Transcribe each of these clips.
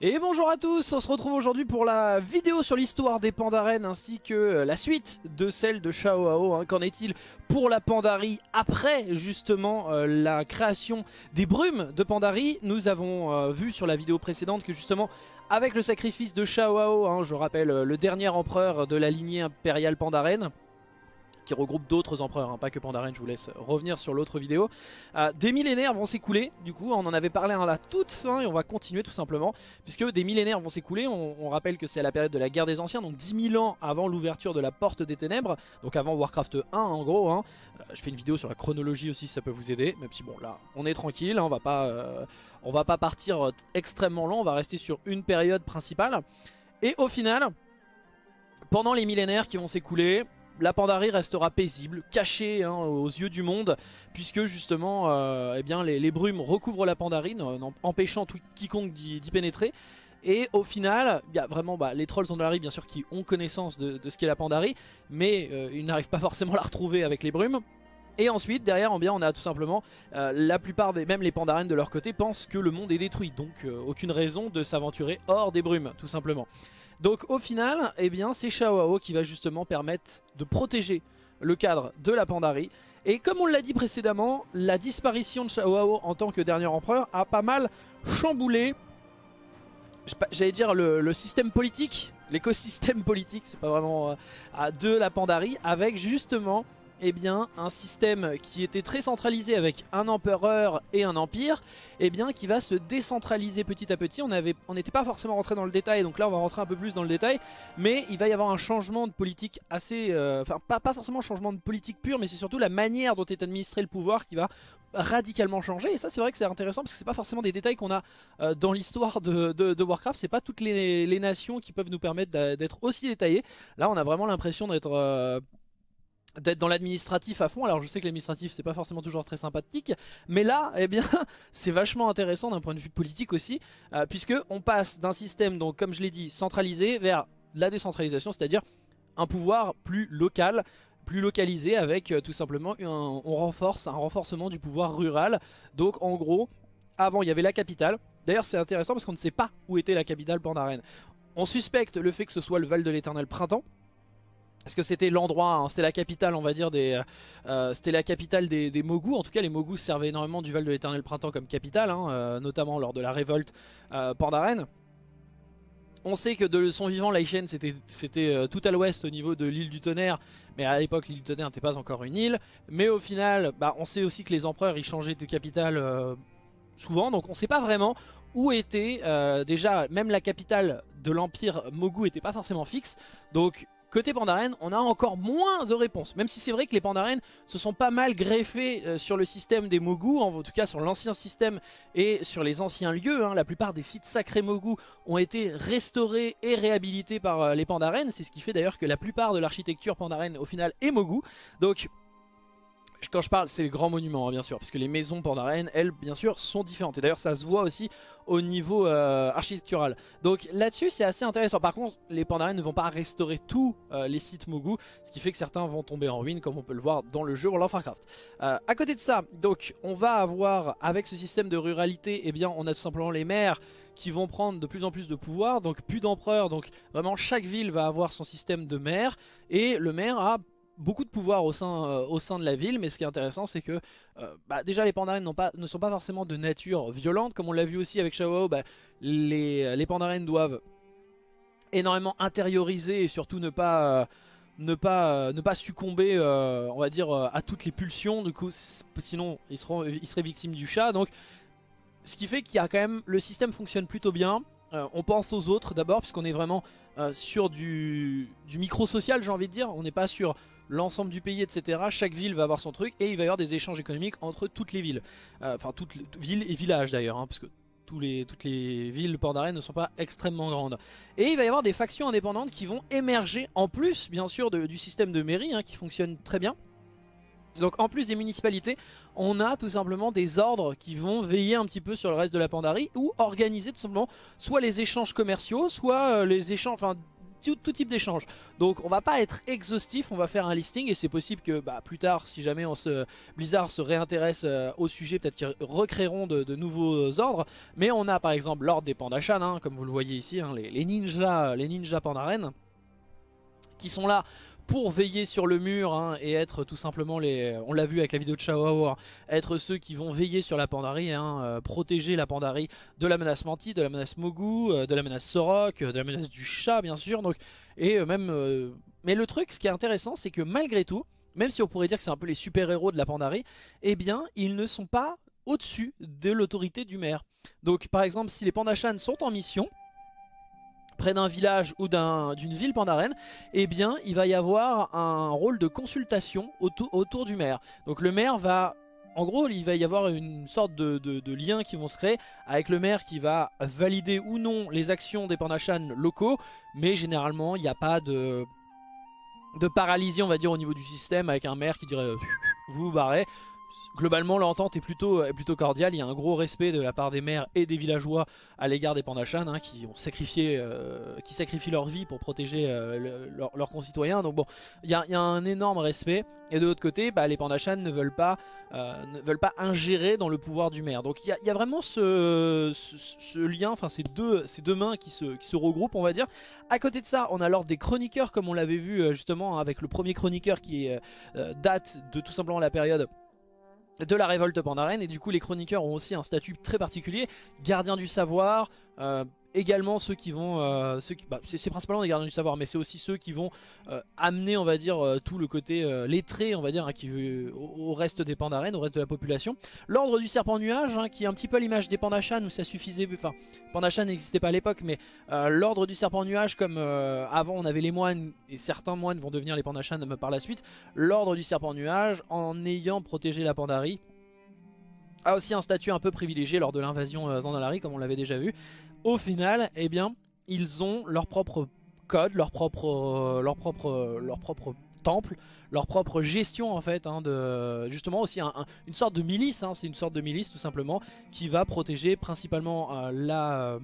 Et bonjour à tous, on se retrouve aujourd'hui pour la vidéo sur l'histoire des Pandarennes ainsi que la suite de celle de Shaohao. Qu'en est-il pour la Pandarie après justement la création des brumes de Pandarie? Nous avons vu sur la vidéo précédente que justement avec le sacrifice de Shaohao, je rappelle le dernier empereur de la lignée impériale Pandaren, qui regroupe d'autres empereurs, pas que Pandaren, je vous laisse revenir sur l'autre vidéo. Des millénaires vont s'écouler, du coup on en avait parlé à la toute fin et on va continuer tout simplement, puisque des millénaires vont s'écouler, on rappelle que c'est à la période de la guerre des anciens, donc 10 000 ans avant l'ouverture de la porte des ténèbres, donc avant Warcraft 1 en gros. Je fais une vidéo sur la chronologie aussi si ça peut vous aider, même si bon là on est tranquille, on va pas partir extrêmement long, on va rester sur une période principale. Et au final, pendant les millénaires qui vont s'écouler, la Pandarie restera paisible, cachée aux yeux du monde, puisque justement eh bien, les brumes recouvrent la Pandarie, empêchant tout quiconque d'y pénétrer. Et au final, il y a vraiment les trolls Zandalar bien sûr qui ont connaissance de ce qu'est la Pandarie, mais ils n'arrivent pas forcément à la retrouver avec les brumes. Et ensuite, derrière, on a tout simplement, la plupart, même les Pandarennes de leur côté, pensent que le monde est détruit. Donc, aucune raison de s'aventurer hors des brumes, tout simplement. Donc, au final, eh bien, c'est Shaohao qui va justement permettre de protéger le cadre de la Pandarie. Et comme on l'a dit précédemment, la disparition de Shaohao en tant que dernier empereur a pas mal chamboulé, j'allais dire, le système politique, l'écosystème politique, c'est pas vraiment de la Pandarie, avec justement... Eh bien, un système qui était très centralisé avec un empereur et un empire, eh bien, qui va se décentraliser petit à petit. On n'était pas forcément rentré dans le détail, donc là on va rentrer un peu plus dans le détail, mais il va y avoir un changement de politique assez... Enfin, pas forcément un changement de politique pure, mais c'est surtout la manière dont est administré le pouvoir qui va radicalement changer. Et ça, c'est vrai que c'est intéressant, parce que c'est pas forcément des détails qu'on a dans l'histoire de Warcraft. C'est pas toutes les nations qui peuvent nous permettre d'être aussi détaillées. Là, on a vraiment l'impression d'être... d'être dans l'administratif à fond. Alors je sais que l'administratif c'est pas forcément toujours très sympathique, mais là eh bien c'est vachement intéressant d'un point de vue politique aussi, puisque on passe d'un système, donc comme je l'ai dit, centralisé vers la décentralisation, c'est-à-dire un pouvoir plus local, plus localisé, avec tout simplement un renforcement du pouvoir rural. Donc en gros, avant il y avait la capitale, d'ailleurs c'est intéressant parce qu'on ne sait pas où était la capitale Pandaren. On suspecte le fait que ce soit le Val de l'Éternel Printemps, parce que c'était l'endroit, c'était la capitale, on va dire, c'était la capitale des Mogu. En tout cas, les Mogu servaient énormément du Val de l'Éternel Printemps comme capitale, notamment lors de la révolte Pandaren. On sait que de son vivant, Laïchen, c'était tout à l'ouest au niveau de l'île du Tonnerre, mais à l'époque, l'île du Tonnerre n'était pas encore une île. Mais au final, on sait aussi que les empereurs, ils changeaient de capitale souvent, donc on ne sait pas vraiment où était, déjà, même la capitale de l'Empire Mogu n'était pas forcément fixe, donc... Côté Pandaren, on a encore moins de réponses, même si c'est vrai que les Pandaren se sont pas mal greffés sur le système des Mogu, en tout cas sur l'ancien système et sur les anciens lieux. La plupart des sites sacrés Mogu ont été restaurés et réhabilités par les Pandaren, c'est ce qui fait d'ailleurs que la plupart de l'architecture Pandaren au final est Mogu. Donc quand je parle, c'est les grands monuments, bien sûr, parce que les maisons Pandaren, elles, bien sûr, sont différentes. Et d'ailleurs, ça se voit aussi au niveau architectural. Donc là-dessus, c'est assez intéressant. Par contre, les Pandaren ne vont pas restaurer tous les sites Mogu, ce qui fait que certains vont tomber en ruine, comme on peut le voir dans le jeu World of Warcraft. À côté de ça, donc, on va avoir, avec ce système de ruralité, eh bien, on a tout simplement les maires qui vont prendre de plus en plus de pouvoir, donc plus d'empereurs. Donc vraiment, chaque ville va avoir son système de maire, et le maire a... beaucoup de pouvoir au sein de la ville, mais ce qui est intéressant c'est que déjà les Pandaren ne sont pas forcément de nature violente, comme on l'a vu aussi avec Shaohao. Les Pandaren doivent énormément intérioriser et surtout ne pas succomber, on va dire, à toutes les pulsions, du coup sinon ils seraient victimes du chat. Donc ce qui fait qu'il y a quand même, le système fonctionne plutôt bien. On pense aux autres d'abord, puisqu'on est vraiment sur du micro-social, j'ai envie de dire, on n'est pas sur l'ensemble du pays, etc. Chaque ville va avoir son truc et il va y avoir des échanges économiques entre toutes les villes, enfin toutes les villes et villages d'ailleurs, parce que toutes les villes Pandaren ne sont pas extrêmement grandes. Et il va y avoir des factions indépendantes qui vont émerger en plus, bien sûr, du système de mairie, qui fonctionne très bien. Donc en plus des municipalités, on a tout simplement des ordres qui vont veiller un petit peu sur le reste de la Pandarie, ou organiser tout simplement soit les échanges commerciaux, soit les échanges, enfin tout type d'échange. Donc on va pas être exhaustif, on va faire un listing et c'est possible que plus tard, si jamais Blizzard se réintéresse au sujet, peut-être qu'ils recréeront de nouveaux ordres. Mais on a par exemple l'ordre des Pandachan, hein, comme vous le voyez ici, hein, les ninjas Pandaren, qui sont là pour veiller sur le mur, hein, et être tout simplement les... On l'a vu avec la vidéo de Shaohao, hein, être ceux qui vont veiller sur la Pandarie, hein, protéger la Pandarie de la menace Manti, de la menace Mogu, de la menace Sorok, de la menace du chat bien sûr. Donc, et même... Mais le truc, ce qui est intéressant, c'est que malgré tout, même si on pourrait dire que c'est un peu les super-héros de la Pandarie, eh bien ils ne sont pas au-dessus de l'autorité du maire. Donc par exemple, si les Pandachans sont en mission près d'un village ou d'une ville pandaren, eh bien il va y avoir un rôle de consultation autour du maire. Donc le maire va, en gros, il va y avoir une sorte de lien qui vont se créer avec le maire qui va valider ou non les actions des Pandachans locaux, mais généralement il n'y a pas de paralysie, on va dire, au niveau du système, avec un maire qui dirait vous vous barrez. Globalement, l'entente est plutôt cordiale, il y a un gros respect de la part des maires et des villageois à l'égard des Pandachans, hein, qui sacrifient leur vie pour protéger leurs concitoyens. Donc bon, il y a un énorme respect. Et de l'autre côté, les Pandachans ne veulent pas ingérer dans le pouvoir du maire. Donc il y a vraiment ce lien, enfin ces deux mains qui se regroupent, on va dire. À côté de ça, on a l'ordre des chroniqueurs, comme on l'avait vu justement avec le premier chroniqueur qui date de tout simplement la période de la révolte pandaren, et du coup les chroniqueurs ont aussi un statut très particulier, gardiens du savoir, également ceux qui vont, c'est principalement des gardiens du savoir, mais c'est aussi ceux qui vont amener, on va dire, tout le côté lettré, on va dire, hein, au reste des Pandaren, au reste de la population. L'ordre du serpent nuage, hein, qui est un petit peu à l'image des Pandachans, où ça suffisait, enfin, Pandachan n'existait pas à l'époque, mais l'ordre du serpent nuage, comme avant on avait les moines, et certains moines vont devenir les Pandachans par la suite, l'ordre du serpent nuage, en ayant protégé la Pandarie, a aussi un statut un peu privilégié lors de l'invasion Zandalari, comme on l'avait déjà vu. Au final, eh bien, ils ont leur propre code, leur propre temple, leur propre gestion en fait, hein, justement aussi une sorte de milice, hein, c'est une sorte de milice tout simplement, qui va protéger principalement la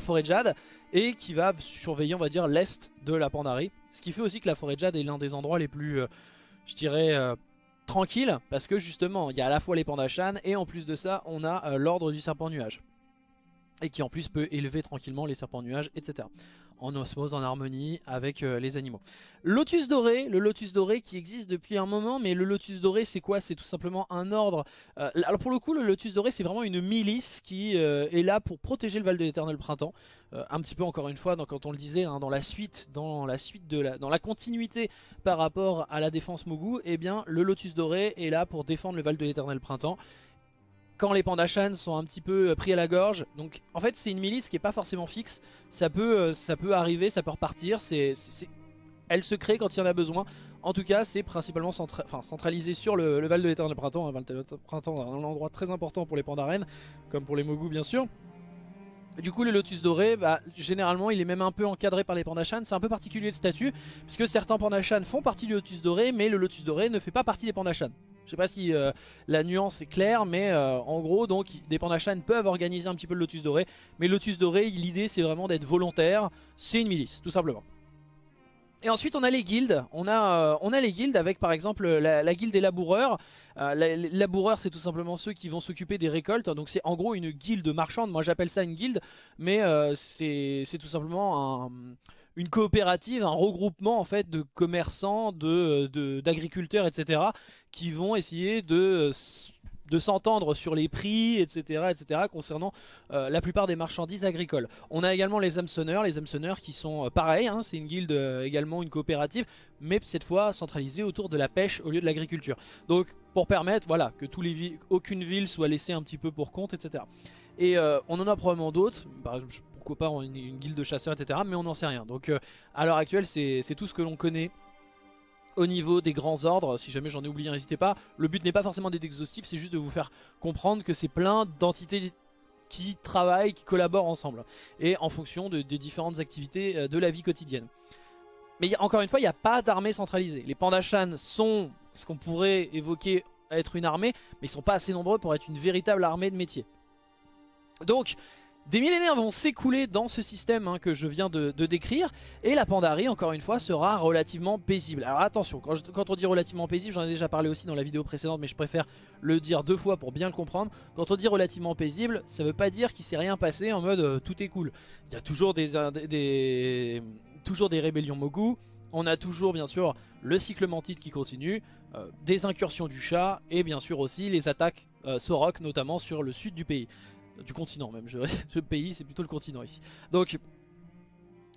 forêt de Jade, et qui va surveiller, on va dire, l'est de la Pandarie. Ce qui fait aussi que la forêt de Jade est l'un des endroits les plus, je dirais... tranquille, parce que justement il y a à la fois les Pandachans et en plus de ça on a l'ordre du serpent nuage, et qui en plus peut élever tranquillement les serpents nuages, etc. En osmose, en harmonie avec les animaux. Lotus Doré, le Lotus Doré qui existe depuis un moment, mais le Lotus Doré c'est quoi? C'est tout simplement un ordre. Alors pour le coup, le Lotus Doré c'est vraiment une milice qui est là pour protéger le Val de l'Éternel Printemps. Un petit peu encore une fois, donc, quand on le disait, hein, dans la continuité par rapport à la défense Mogu, eh bien le Lotus Doré est là pour défendre le Val de l'Éternel Printemps. Quand les Pandachans sont un petit peu pris à la gorge, donc en fait c'est une milice qui n'est pas forcément fixe, ça peut arriver, ça peut repartir, elle se crée quand il y en a besoin. En tout cas c'est principalement centralisé sur le Val de l'Éternel Printemps, hein. Val de l'Éternel Printemps est un endroit très important pour les Pandaren, comme pour les Mogu bien sûr. Du coup le Lotus Doré, généralement il est même un peu encadré par les Pandachans, c'est un peu particulier le statut, puisque certains Pandachans font partie du Lotus Doré, mais le Lotus Doré ne fait pas partie des Pandachans. Je sais pas si la nuance est claire, mais en gros, donc, des Pandachans peuvent organiser un petit peu le Lotus Doré, mais le Lotus Doré, l'idée c'est vraiment d'être volontaire, c'est une milice, tout simplement. Et ensuite on a les guildes, on a les guildes avec par exemple la guilde des laboureurs. Les laboureurs c'est tout simplement ceux qui vont s'occuper des récoltes, donc c'est en gros une guilde marchande, moi j'appelle ça une guilde, mais c'est tout simplement une coopérative, un regroupement en fait de commerçants, d'agriculteurs, etc. qui vont essayer de s'entendre sur les prix, etc. concernant la plupart des marchandises agricoles. On a également les hameçonneurs qui sont pareils, hein, c'est une guilde, également une coopérative, mais cette fois centralisée autour de la pêche au lieu de l'agriculture. Donc pour permettre, voilà, que aucune ville soit laissée un petit peu pour compte, etc. Et on en a probablement d'autres, par exemple, pourquoi pas une guilde de chasseurs, etc. mais on n'en sait rien. Donc à l'heure actuelle c'est tout ce que l'on connaît. Au niveau des grands ordres, si jamais j'en ai oublié, n'hésitez pas. Le but n'est pas forcément d'être exhaustif, c'est juste de vous faire comprendre que c'est plein d'entités qui travaillent, qui collaborent ensemble. Et en fonction des différentes activités de la vie quotidienne. Mais encore une fois, il n'y a pas d'armée centralisée. Les Pandachans sont ce qu'on pourrait évoquer être une armée, mais ils ne sont pas assez nombreux pour être une véritable armée de métier. Donc... Des millénaires vont s'écouler dans ce système hein, que je viens de décrire, et la Pandarie, encore une fois, sera relativement paisible. Alors attention, quand on dit relativement paisible, j'en ai déjà parlé aussi dans la vidéo précédente, mais je préfère le dire deux fois pour bien le comprendre. Quand on dit relativement paisible, ça veut pas dire qu'il s'est rien passé en mode tout est cool. Il y a toujours des rébellions Mogu, on a toujours bien sûr le cycle mantite qui continue, des incursions du chat, et bien sûr aussi les attaques Sorok, notamment sur le sud du pays. Du continent même, ce pays c'est plutôt le continent ici. Donc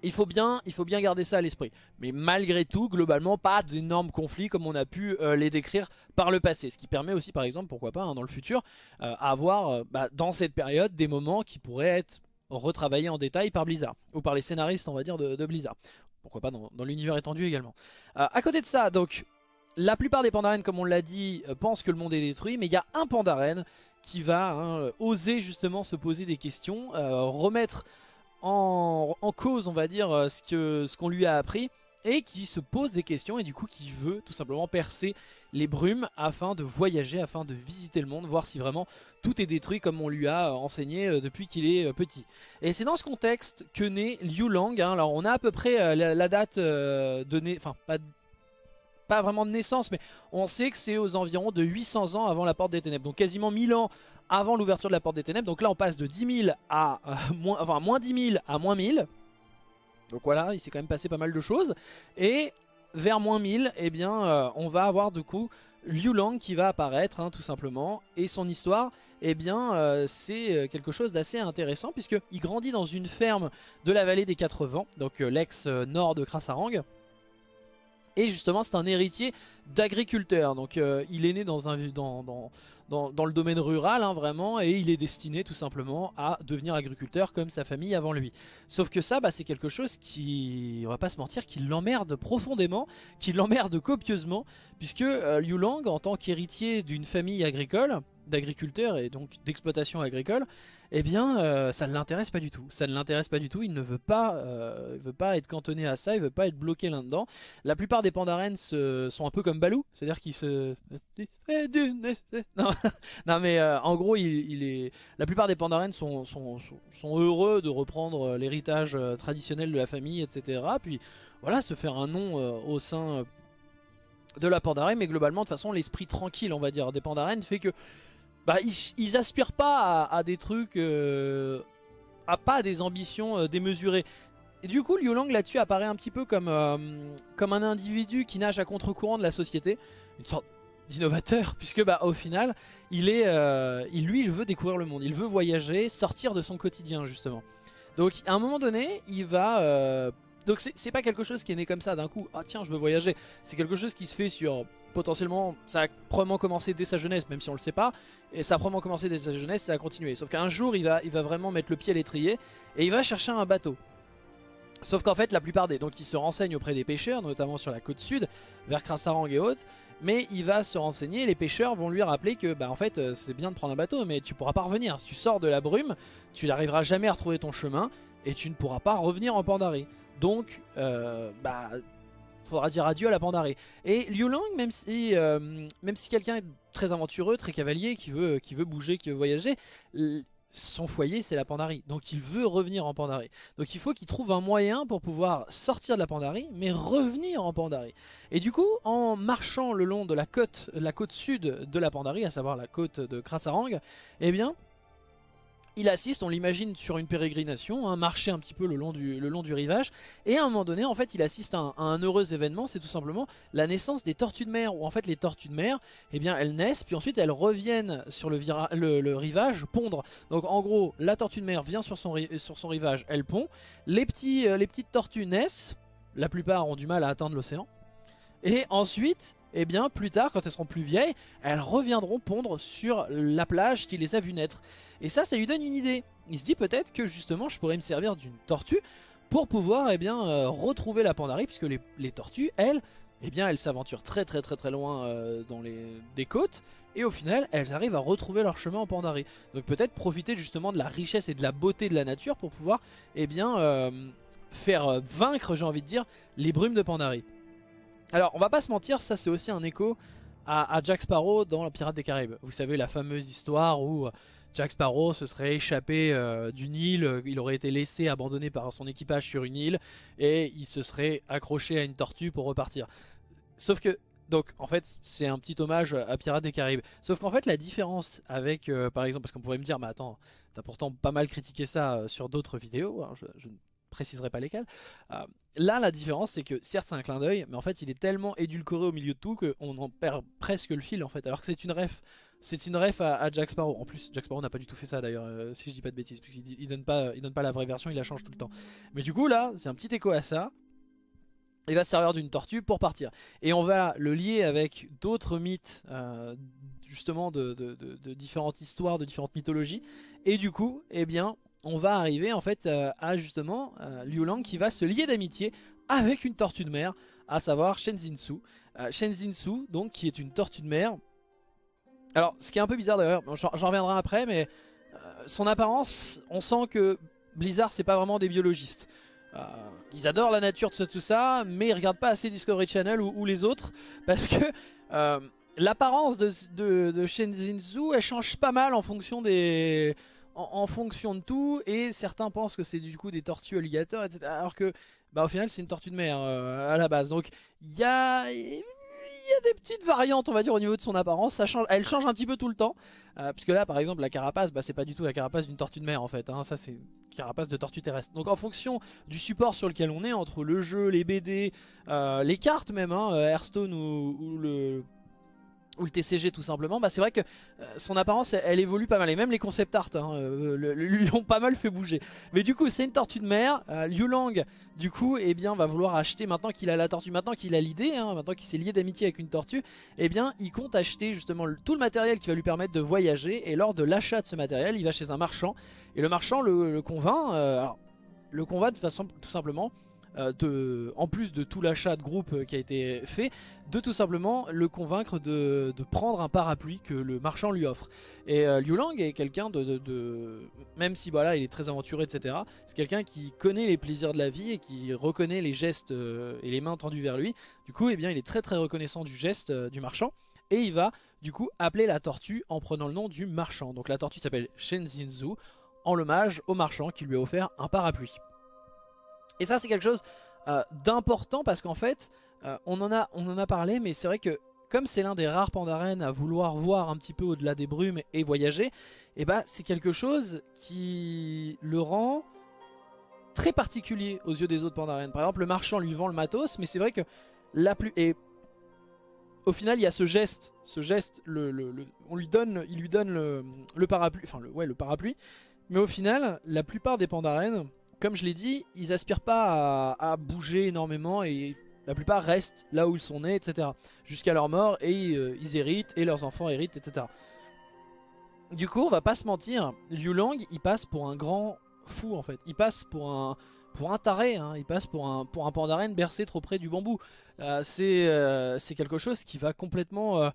il faut bien garder ça à l'esprit. Mais malgré tout, globalement, pas d'énormes conflits comme on a pu les décrire par le passé. Ce qui permet aussi par exemple, pourquoi pas, hein, dans le futur, avoir dans cette période des moments qui pourraient être retravaillés en détail par Blizzard. Ou par les scénaristes on va dire de Blizzard. Pourquoi pas dans l'univers étendu également. À côté de ça, donc, la plupart des Pandaren, comme on l'a dit, pensent que le monde est détruit. Mais il y a un Pandaren qui va oser justement se poser des questions, remettre en cause, on va dire, ce qu'on lui a appris, et qui se pose des questions et du coup qui veut tout simplement percer les brumes afin de voyager, afin de visiter le monde, voir si vraiment tout est détruit comme on lui a enseigné depuis qu'il est petit. Et c'est dans ce contexte que naît Liu Lang. Hein. Alors on a à peu près la date de naissance, enfin pas vraiment de naissance, mais on sait que c'est aux environs de 800 ans avant la Porte des Ténèbres, donc quasiment 1000 ans avant l'ouverture de la Porte des Ténèbres. Donc là on passe de 10 000 à moins 10 000 à moins 1000, donc voilà, il s'est quand même passé pas mal de choses, et vers moins 1000, eh bien on va avoir du coup Liu Lang qui va apparaître hein, tout simplement, et son histoire, eh bien c'est quelque chose d'assez intéressant, puisqu'il grandit dans une ferme de la vallée des 4 vents, donc l'ex-nord de Krasarang. Et justement c'est un héritier d'agriculteur, donc il est né dans le domaine rural hein, vraiment, et il est destiné tout simplement à devenir agriculteur comme sa famille avant lui. Sauf que ça c'est quelque chose qui, on va pas se mentir, qui l'emmerde profondément, qui l'emmerde copieusement, puisque Liu Lang en tant qu'héritier d'une famille agricole, d'agriculteurs et donc d'exploitation agricole, eh bien ça ne l'intéresse pas du tout. Ça ne l'intéresse pas du tout, il veut pas être cantonné à ça, il veut pas être bloqué là-dedans. La plupart des Pandaren sont un peu comme Balou, c'est-à-dire qu'ils se... Non mais en gros, la plupart des Pandaren sont heureux de reprendre l'héritage traditionnel de la famille, etc. Puis voilà, se faire un nom au sein de la Pandarie, mais globalement de toute façon l'esprit tranquille on va dire des Pandaren fait que... ils aspirent pas à des trucs, pas à des ambitions démesurées. Et du coup, Liu Lang là-dessus apparaît un petit peu comme un individu qui nage à contre-courant de la société, une sorte d'innovateur, puisque au final, il veut découvrir le monde, il veut voyager, sortir de son quotidien justement. Donc à un moment donné, il va... donc c'est pas quelque chose qui est né comme ça d'un coup, ah tiens je veux voyager, c'est quelque chose qui se fait sur... Potentiellement, ça a probablement commencé dès sa jeunesse, même si on le sait pas, et ça a probablement commencé dès sa jeunesse, ça a continué. Sauf qu'un jour, il va vraiment mettre le pied à l'étrier, et il va chercher un bateau. Sauf qu'en fait, la plupart des... Donc il se renseigne auprès des pêcheurs, notamment sur la côte sud, vers Krasarang et autres, mais il va se renseigner, et les pêcheurs vont lui rappeler que, en fait, c'est bien de prendre un bateau, mais tu pourras pas revenir. Si tu sors de la brume, tu n'arriveras jamais à retrouver ton chemin, et tu ne pourras pas revenir en Pandarie. Donc, faudra dire adieu à la Pandarie. Et Liu Lang, même si quelqu'un est très aventureux, très cavalier, qui veut bouger, qui veut voyager, son foyer c'est la Pandarie, donc il veut revenir en Pandarie. Donc il faut qu'il trouve un moyen pour pouvoir sortir de la Pandarie, mais revenir en Pandarie. Et du coup, en marchant le long de la côte sud de la Pandarie, à savoir la côte de Krasarang, eh bien... il assiste, on l'imagine sur une pérégrination, hein, marcher un petit peu le long du rivage, et à un moment donné en fait il assiste à un heureux événement, c'est tout simplement la naissance des tortues de mer, où en fait les tortues de mer, eh bien elles naissent, puis ensuite elles reviennent sur le rivage pondre. Donc en gros la tortue de mer vient sur son rivage, elle pond, les petites tortues naissent, la plupart ont du mal à atteindre l'océan, et ensuite... Et eh bien plus tard, quand elles seront plus vieilles, elles reviendront pondre sur la plage qui les a vues naître. Et ça lui donne une idée. Il se dit peut-être que justement je pourrais me servir d'une tortue pour pouvoir retrouver la Pandarie, puisque les tortues, elles, elles s'aventurent très loin dans des côtes, et au final elles arrivent à retrouver leur chemin en Pandarie. Donc peut-être profiter justement de la richesse et de la beauté de la nature pour pouvoir faire vaincre, j'ai envie de dire, les brumes de Pandarie. Alors on va pas se mentir, ça c'est aussi un écho à Jack Sparrow dans Le Pirate des Caraïbes. Vous savez la fameuse histoire où Jack Sparrow se serait échappé d'une île, il aurait été laissé abandonné par son équipage sur une île et il se serait accroché à une tortue pour repartir. Sauf que, donc en fait c'est un petit hommage à Pirates des Caraïbes. Sauf qu'en fait la différence avec, par exemple, parce qu'on pourrait me dire, mais attends, t'as pourtant pas mal critiqué ça sur d'autres vidéos, hein, je ne préciserai pas lesquelles. Là la différence c'est que certes c'est un clin d'œil, mais en fait il est tellement édulcoré au milieu de tout qu'on en perd presque le fil en fait, alors que c'est une ref. C'est une ref à Jack Sparrow. En plus Jack Sparrow n'a pas du tout fait ça d'ailleurs, si je dis pas de bêtises, puisqu'il donne pas la vraie version, il la change tout le temps. Mais du coup là c'est un petit écho à ça. Il va se servir d'une tortue pour partir. Et on va le lier avec d'autres mythes, justement de différentes histoires, de différentes mythologies. Et du coup, eh bien, on va arriver en fait à justement Liu Lang qui va se lier d'amitié avec une tortue de mer, à savoir Shen Zin Su. Shen Zin Su, donc, qui est une tortue de mer. Alors, ce qui est un peu bizarre d'ailleurs, j'en reviendrai après, mais son apparence, on sent que Blizzard, c'est pas vraiment des biologistes. Ils adorent la nature, tout ça, mais ils regardent pas assez Discovery Channel ou les autres, parce que l'apparence de Shen Zin Su, elle change pas mal en fonction des, en fonction de tout, et certains pensent que c'est du coup des tortues alligators, etc. Alors que, bah au final, c'est une tortue de mer à la base. Donc il y a des petites variantes, on va dire, au niveau de son apparence. Ça change, elle change un petit peu tout le temps, puisque là par exemple la carapace, bah, c'est pas du tout la carapace d'une tortue de mer en fait, hein, ça c'est une carapace de tortue terrestre. Donc en fonction du support sur lequel on est, entre le jeu, les BD, les cartes même, hein, Hearthstone ou le TCG tout simplement, bah, c'est vrai que son apparence elle évolue pas mal, et même les concept art hein, l'ont pas mal fait bouger. Mais du coup c'est une tortue de mer, Liu Lang du coup eh bien, va vouloir acheter, maintenant qu'il a la tortue, maintenant qu'il a l'idée, hein, maintenant qu'il s'est lié d'amitié avec une tortue, eh bien il compte acheter justement tout le matériel qui va lui permettre de voyager. Et lors de l'achat de ce matériel, il va chez un marchand, et le marchand le convainc de façon tout simplement, en plus de tout l'achat de groupe qui a été fait, de tout simplement le convaincre de prendre un parapluie que le marchand lui offre. Et Liu Lang est quelqu'un même si voilà, il est très aventuré, etc., c'est quelqu'un qui connaît les plaisirs de la vie et qui reconnaît les gestes et les mains tendues vers lui. Du coup, eh bien, il est très très reconnaissant du geste du marchand, et il va du coup appeler la tortue en prenant le nom du marchand. Donc la tortue s'appelle Shen Zin Su, en hommage au marchand qui lui a offert un parapluie. Et ça c'est quelque chose d'important, parce qu'en fait on en a parlé, mais c'est vrai que comme c'est l'un des rares Pandaren à vouloir voir un petit peu au-delà des brumes et voyager, et bah c'est quelque chose qui le rend très particulier aux yeux des autres Pandaren. Par exemple le marchand lui vend le matos, mais c'est vrai que au final il y a ce geste, il lui donne le parapluie, enfin le parapluie, mais au final la plupart des Pandaren, comme je l'ai dit, ils aspirent pas à bouger énormément, et la plupart restent là où ils sont nés, etc., jusqu'à leur mort, et ils héritent, et leurs enfants héritent, etc. Du coup, on va pas se mentir, Liu Lang, il passe pour un grand fou en fait, il passe pour un taré, hein. Il passe pour un Pandaren bercé trop près du bambou. C'est quelque chose qui va complètement...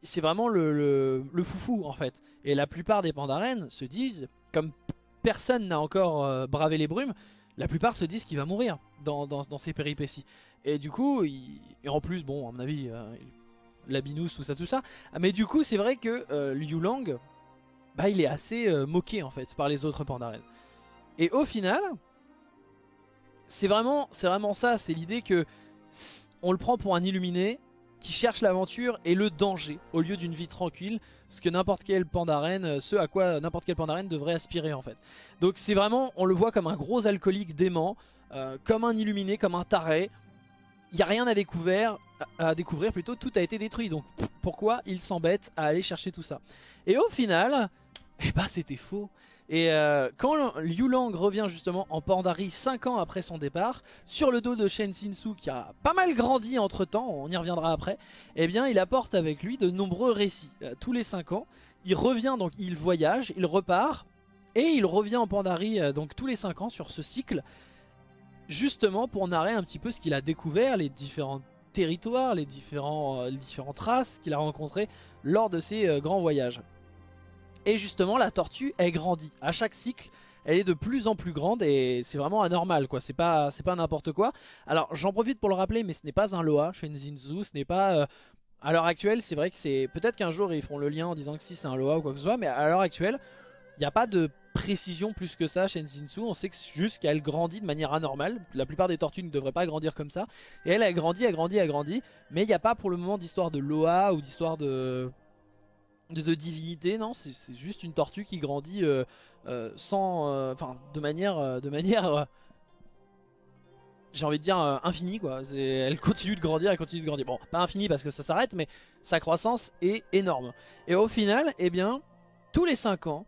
c'est vraiment le foufou en fait. Et la plupart des Pandaren se disent, comme personne n'a encore bravé les brumes, la plupart se disent qu'il va mourir dans ces péripéties. Et du coup, et en plus, bon, à mon avis, la binousse, tout ça. Mais du coup, c'est vrai que Liu Lang, bah, il est assez moqué en fait par les autres Pandaren. Et au final, c'est vraiment ça, c'est l'idée que on le prend pour un illuminé qui cherche l'aventure et le danger au lieu d'une vie tranquille, ce à quoi n'importe quel Pandaren devrait aspirer en fait. Donc c'est vraiment, on le voit comme un gros alcoolique dément, comme un illuminé, comme un taré. Il n'y a rien à découvrir plutôt, tout a été détruit, donc pourquoi il s'embête à aller chercher tout ça? Et au final, eh ben c'était faux. Et quand Liu Lang revient justement en Pandarie 5 ans après son départ, sur le dos de Shen Zin Su, qui a pas mal grandi entre temps, on y reviendra après, eh bien il apporte avec lui de nombreux récits. Tous les 5 ans, il revient, donc il voyage, il repart, et il revient en Pandarie donc tous les 5 ans sur ce cycle, justement pour narrer un petit peu ce qu'il a découvert, les différents territoires, les différentes races qu'il a rencontrées lors de ses grands voyages. Et justement la tortue elle grandit, à chaque cycle elle est de plus en plus grande, et c'est vraiment anormal quoi, c'est pas n'importe quoi. Alors j'en profite pour le rappeler, mais ce n'est pas un Loa, Shen Zin Su, ce n'est pas à l'heure actuelle, c'est vrai que c'est... Peut-être qu'un jour ils feront le lien en disant que si c'est un Loa ou quoi que ce soit, mais à l'heure actuelle, il n'y a pas de précision plus que ça. Shen Zin Su, on sait que juste qu'elle grandit de manière anormale. La plupart des tortues ne devraient pas grandir comme ça. Et elle a grandi, a grandi, a grandi. Mais il n'y a pas pour le moment d'histoire de Loa ou d'histoire de divinité, non, c'est juste une tortue qui grandit de manière j'ai envie de dire infinie quoi. Elle continue de grandir, elle continue de grandir. Bon, pas infinie parce que ça s'arrête, mais sa croissance est énorme. Et au final, eh bien, tous les 5 ans,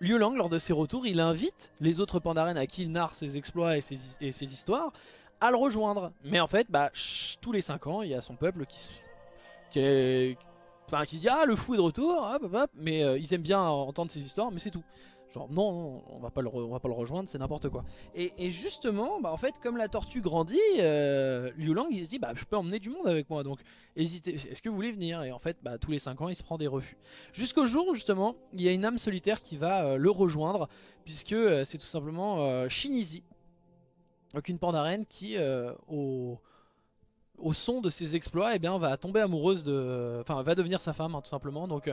Liu Lang, lors de ses retours, il invite les autres Pandaren à qui il narre ses exploits et ses histoires à le rejoindre. Mais en fait, bah, tous les 5 ans, il y a son peuple qui se dit ah le fou est de retour, hop, hop, hop. Mais ils aiment bien entendre ses histoires, mais c'est tout. Genre non, non, on va pas le rejoindre, c'est n'importe quoi. Et justement, bah en fait comme la tortue grandit, Liu Lang il se dit bah je peux emmener du monde avec moi, donc hésitez, est-ce que vous voulez venir? Et en fait bah tous les 5 ans il se prend des refus. Jusqu'au jour où justement il y a une âme solitaire qui va le rejoindre, puisque c'est tout simplement Shinizi, donc une pandarène qui au son de ses exploits, eh bien, va tomber amoureuse de... Enfin, va devenir sa femme, hein, tout simplement. Donc,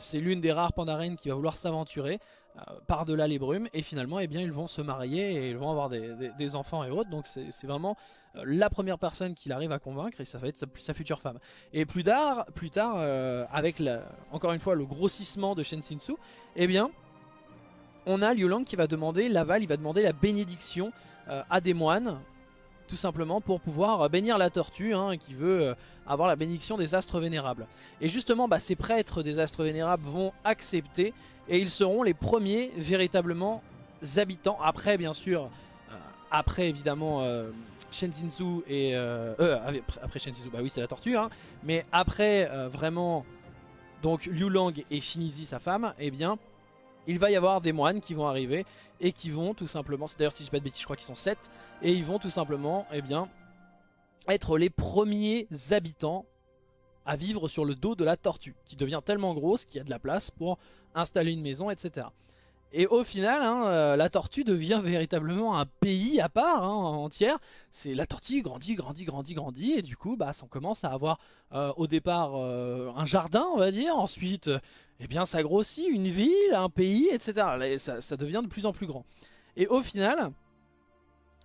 c'est l'une des rares pandarènes qui va vouloir s'aventurer par-delà les brumes. Et finalement, eh bien, ils vont se marier et ils vont avoir des enfants et autres. Donc, c'est vraiment la première personne qu'il arrive à convaincre et ça va être sa future femme. Et plus tard avec, encore une fois, le grossissement de Shen Zin Su, eh bien... on a Liu Lang qui va demander l'aval, il va demander la bénédiction à des moines... tout simplement pour pouvoir bénir la tortue hein, qui veut avoir la bénédiction des astres vénérables. Et justement bah, ces prêtres des astres vénérables vont accepter et ils seront les premiers véritablement habitants. Après bien sûr, après évidemment Shen Zin Su et... après Shen Zin Su, bah oui c'est la tortue, hein, mais après vraiment donc Liu Lang et Shinizi sa femme, eh bien... il va y avoir des moines qui vont arriver et qui vont tout simplement, d'ailleurs si je dis pas de bêtises je crois qu'ils sont 7, et ils vont tout simplement eh bien, être les premiers habitants à vivre sur le dos de la tortue, qui devient tellement grosse qu'il y a de la place pour installer une maison, etc. Et au final, hein, la tortue devient véritablement un pays à part, hein, entière. C'est la tortue grandit, grandit, grandit, grandit, et du coup, bah, on commence à avoir au départ un jardin, on va dire. Ensuite, eh bien, ça grossit, une ville, un pays, etc. Et ça devient de plus en plus grand. Et au final,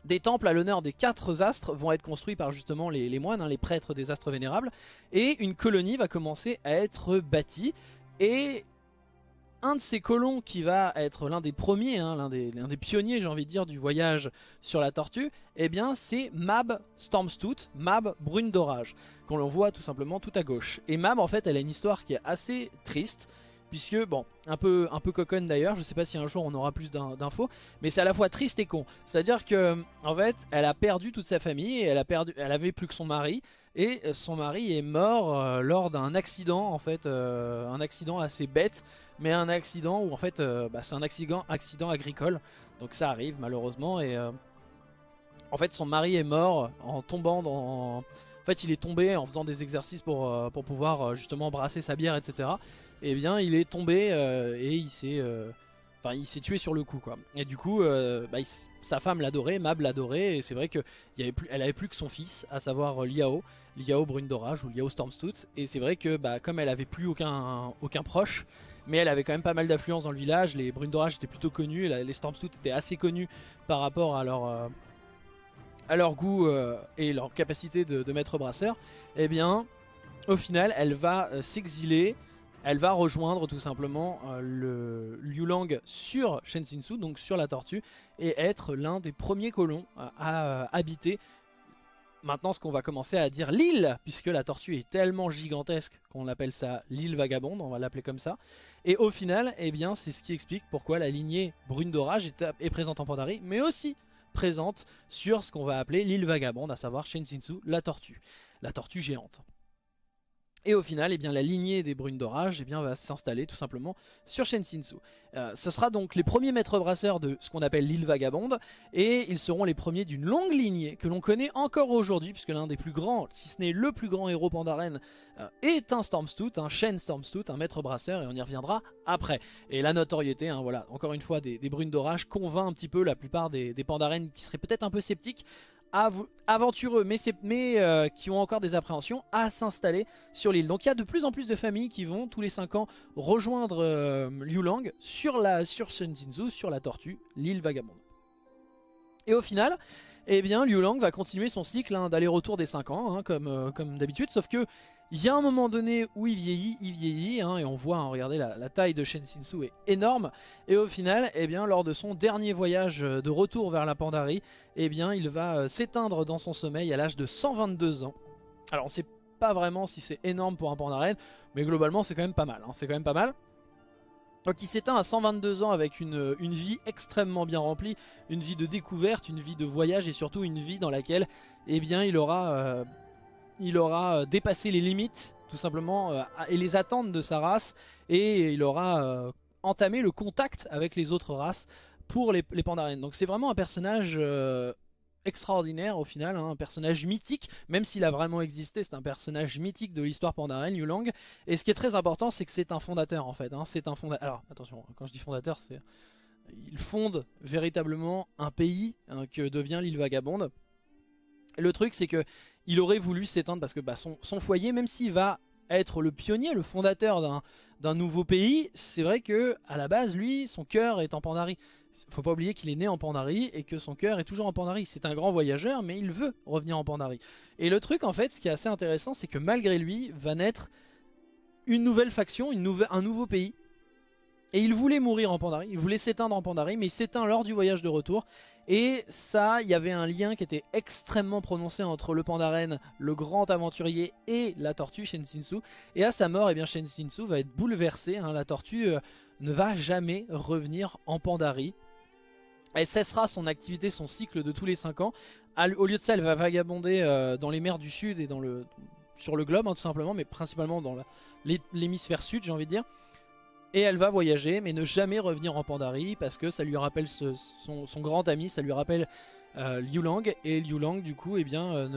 des temples à l'honneur des 4 astres vont être construits par justement les moines, hein, les prêtres des astres vénérables, et une colonie va commencer à être bâtie. Et un de ces colons qui va être l'un des premiers, hein, l'un des pionniers j'ai envie de dire du voyage sur la tortue, eh bien c'est Mab Stormstout, Mab brune d'orage, qu'on l'on voit tout simplement tout à gauche. Et Mab en fait elle a une histoire qui est assez triste, puisque bon, un peu coconne d'ailleurs, je sais pas si un jour on aura plus d'infos, mais c'est à la fois triste et con. C'est-à-dire que en fait elle a perdu toute sa famille, et elle avait plus que son mari, et son mari est mort lors d'un accident en fait, un accident assez bête, mais un accident où en fait c'est un accident agricole, donc ça arrive malheureusement, et en fait son mari est mort en tombant dans... En fait il est tombé en faisant des exercices pour pouvoir justement brasser sa bière, etc. Et bien il est tombé et il s'est tué sur le coup quoi. Et du coup sa femme l'adorait, Mab l'adorait, et c'est vrai qu'elle avait plus que son fils, à savoir Liao brune d'orage ou Liao Stormstout. Et c'est vrai que bah, comme elle avait plus aucun proche, mais elle avait quand même pas mal d'affluence dans le village, les brunes d'orage étaient plutôt connues, les Stormstout étaient assez connus par rapport à leur goût et leur capacité de maître brasseur. Et bien au final elle va s'exiler. Elle va rejoindre tout simplement le Liu Lang sur Shen Zin Su, donc sur la tortue, et être l'un des premiers colons à habiter maintenant ce qu'on va commencer à dire l'île, puisque la tortue est tellement gigantesque qu'on appelle ça l'île vagabonde, on va l'appeler comme ça. Et au final, eh bien, c'est ce qui explique pourquoi la lignée brune d'orage est présente en Pandarie, mais aussi présente sur ce qu'on va appeler l'île vagabonde, à savoir Shen Zin Su, la tortue géante. Et au final, eh bien, la lignée des brunes d'orage va s'installer tout simplement sur Shen Zin Su. Ce sera donc les premiers maîtres brasseurs de ce qu'on appelle l'île vagabonde, et ils seront les premiers d'une longue lignée que l'on connaît encore aujourd'hui, puisque l'un des plus grands, si ce n'est le plus grand héros pandaren, est un Stormstout, un Chen Stormstout, un maître brasseur, et on y reviendra après. Et la notoriété, hein, voilà, encore une fois, des brunes d'orage convainc un petit peu la plupart des pandaren qui seraient peut-être un peu sceptiques aventureux mais qui ont encore des appréhensions à s'installer sur l'île. Donc il y a de plus en plus de familles qui vont tous les 5 ans rejoindre Liu Lang sur Shen Zin Su, sur la tortue, l'île vagabonde. Et au final, eh bien, Liu Lang va continuer son cycle d'aller-retour des 5 ans, comme d'habitude, sauf que il y a un moment donné où il vieillit, et on voit, regardez, la taille de Shen Zin Su est énorme. Et au final, eh bien, lors de son dernier voyage de retour vers la Pandarie, eh bien, il va s'éteindre dans son sommeil à l'âge de 122 ans. Alors, on ne sait pas vraiment si c'est énorme pour un Pandaren, mais globalement, c'est quand même pas mal. C'est quand même pas mal. Donc il s'éteint à 122 ans avec une vie extrêmement bien remplie, une vie de découverte, une vie de voyage et surtout une vie dans laquelle eh bien, il aura dépassé les limites tout simplement et les attentes de sa race, et il aura entamé le contact avec les autres races pour les Pandaren. Donc c'est vraiment un personnage extraordinaire au final, un personnage mythique, même s'il a vraiment existé, c'est un personnage mythique de l'histoire pandarienne, Liu Lang. Et ce qui est très important, c'est que c'est un fondateur en fait, c'est un fondateur. Alors attention, quand je dis fondateur, c'est il fonde véritablement un pays que devient l'île vagabonde. Le truc, c'est que il aurait voulu s'éteindre parce que son foyer, même s'il va être le pionnier, le fondateur d'un nouveau pays, c'est vrai que à la base, lui, son cœur est en Pandarie. Faut pas oublier qu'il est né en Pandarie et que son cœur est toujours en Pandarie. C'est un grand voyageur, mais il veut revenir en Pandarie. Et le truc, en fait, ce qui est assez intéressant, c'est que malgré lui, va naître une nouvelle faction, un nouveau pays. Et il voulait mourir en Pandarie, il voulait s'éteindre en Pandarie, mais il s'éteint lors du voyage de retour. Et ça, il y avait un lien qui était extrêmement prononcé entre le Pandaren, le grand aventurier, et la tortue Shen Zin Su. Et à sa mort, eh bien, Shen Zin Su va être bouleversé. La tortue ne va jamais revenir en Pandarie. Elle cessera son activité, son cycle de tous les 5 ans. Au lieu de ça, elle va vagabonder dans les mers du sud et sur le globe, tout simplement, mais principalement dans l'hémisphère sud, j'ai envie de dire. Et elle va voyager, mais ne jamais revenir en Pandarie, parce que ça lui rappelle son grand ami, ça lui rappelle Liu Lang. Et Liu Lang, du coup, eh bien,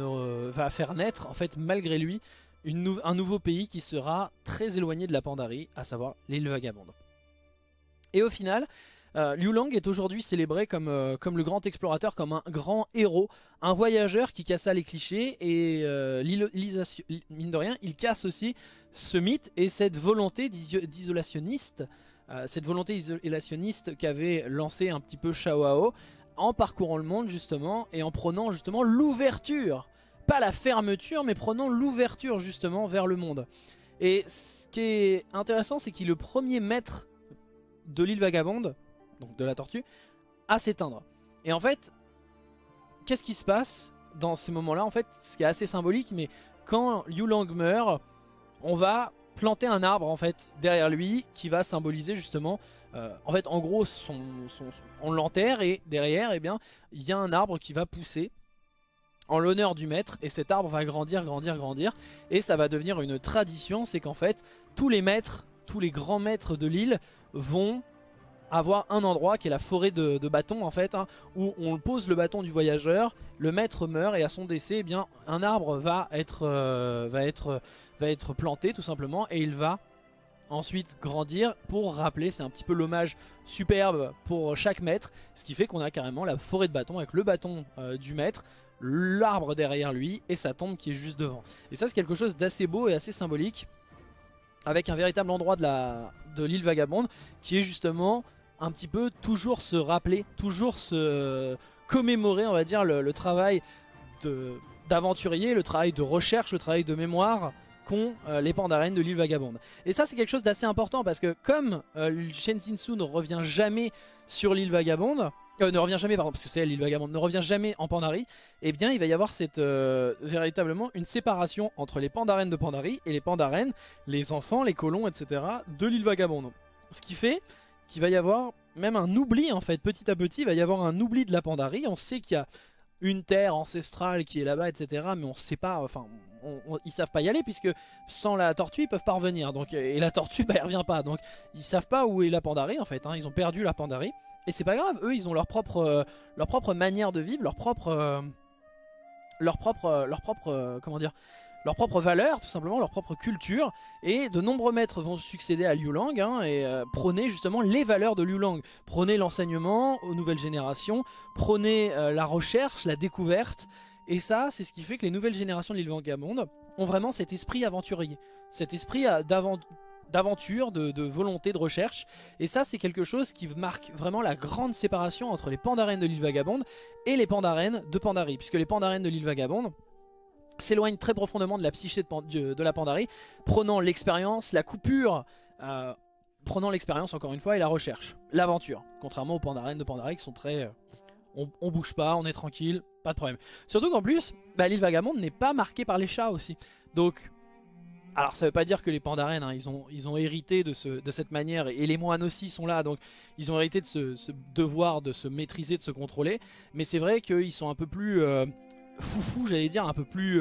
va faire naître, en fait, malgré lui, un nouveau pays qui sera très éloigné de la Pandarie, à savoir l'île vagabonde. Et au final, Liu Lang est aujourd'hui célébré comme le grand explorateur, comme un grand héros, un voyageur qui cassa les clichés et mine de rien, il casse aussi ce mythe et cette volonté isolationniste qu'avait lancé un petit peu Shaohao en parcourant le monde justement et en prenant justement l'ouverture, pas la fermeture, mais prenant l'ouverture justement vers le monde. Et ce qui est intéressant, c'est qu'il est le premier maître de l'île vagabonde, donc de la tortue, à s'éteindre. Et en fait, qu'est-ce qui se passe dans ces moments-là? En fait, ce qui est assez symbolique, mais quand Liu Lang meurt, on va planter un arbre en fait derrière lui qui va symboliser justement, en fait, en gros, on l'enterre et derrière, eh bien, il y a un arbre qui va pousser en l'honneur du maître, et cet arbre va grandir, grandir, grandir, et ça va devenir une tradition. C'est qu'en fait, tous les grands maîtres de l'île vont avoir un endroit qui est la forêt de bâton en fait, où on pose le bâton du voyageur, le maître meurt et à son décès, eh bien, un arbre va être planté tout simplement, et il va ensuite grandir pour rappeler, c'est un petit peu l'hommage superbe pour chaque maître, ce qui fait qu'on a carrément la forêt de bâton avec le bâton du maître, l'arbre derrière lui et sa tombe qui est juste devant. Et ça, c'est quelque chose d'assez beau et assez symbolique, avec un véritable endroit de l'île vagabonde qui est justement un petit peu toujours se rappeler, toujours se commémorer, on va dire, le travail d'aventurier, le travail de recherche, le travail de mémoire qu'ont les Pandaren de l'île vagabonde. Et ça, c'est quelque chose d'assez important parce que comme Shen Zin Su ne revient jamais sur l'île vagabonde, ne revient jamais, pardon, parce que c'est l'île vagabonde, ne revient jamais en Pandarie, eh bien il va y avoir véritablement une séparation entre les Pandaren de Pandarie et les Pandaren, les enfants, les colons, etc. de l'île vagabonde. Ce qui fait qu'il va y avoir même un oubli en fait, petit à petit, il va y avoir un oubli de la Pandarie. On sait qu'il y a une terre ancestrale qui est là-bas, etc. Mais on sait pas, enfin, ils savent pas y aller puisque sans la tortue ils peuvent pas revenir. Donc, et la tortue, bah, elle revient pas. Donc ils savent pas où est la Pandarie en fait, ils ont perdu la Pandarie. Et c'est pas grave, eux ils ont leur propre manière de vivre, leur propre valeur tout simplement, leur propre culture. Et de nombreux maîtres vont succéder à Liu Lang et prôner justement les valeurs de Liu Lang. Prôner l'enseignement aux nouvelles générations, prôner la recherche, la découverte. Et ça, c'est ce qui fait que les nouvelles générations de l'Île Vagabonde ont vraiment cet esprit aventurier, cet esprit d'aventure, de volonté, de recherche. Et ça, c'est quelque chose qui marque vraiment la grande séparation entre les Pandaren de l'Île Vagabonde et les Pandaren de Pandarie, puisque les Pandaren de l'Île Vagabonde s'éloignent très profondément de la psyché de la Pandarie, prenant l'expérience, la coupure, prenant l'expérience encore une fois et la recherche, l'aventure, contrairement aux Pandaren de Pandarie qui sont très... on bouge pas, on est tranquille, pas de problème. Surtout qu'en plus, bah, l'Île Vagabonde n'est pas marquée par les chats aussi. Donc, alors ça veut pas dire que les Pandaren, hein, ils ont hérité de cette manière, et les moines aussi sont là, donc ils ont hérité de ce devoir de se maîtriser, de se contrôler. Mais c'est vrai qu'ils sont un peu plus... foufou, j'allais dire, un peu plus...